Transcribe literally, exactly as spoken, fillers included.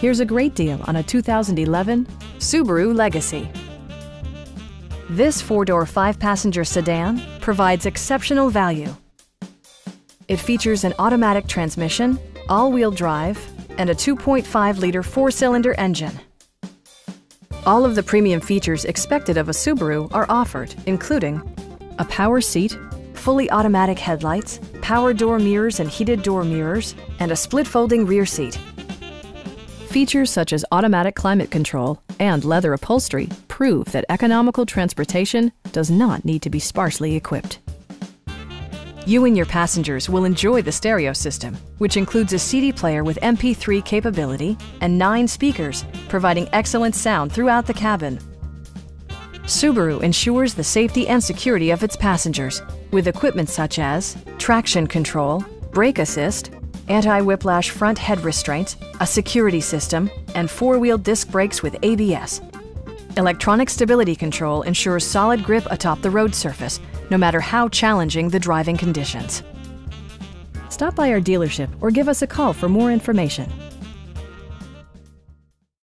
Here's a great deal on a two thousand eleven Subaru Legacy. This four-door, five-passenger sedan provides exceptional value. It features an automatic transmission, all-wheel drive, and a two point five liter four-cylinder engine. All of the premium features expected of a Subaru are offered, including a power seat, fully automatic headlights, power door mirrors and heated door mirrors, and a split-folding rear seat. Features such as automatic climate control and leather upholstery prove that economical transportation does not need to be sparsely equipped. You and your passengers will enjoy the stereo system, which includes a C D player with M P three capability and nine speakers, providing excellent sound throughout the cabin. Subaru ensures the safety and security of its passengers with equipment such as traction control, brake assist, anti-whiplash front head restraints, a security system, and four-wheel disc brakes with A B S. Electronic stability control ensures solid grip atop the road surface, no matter how challenging the driving conditions. Stop by our dealership or give us a call for more information.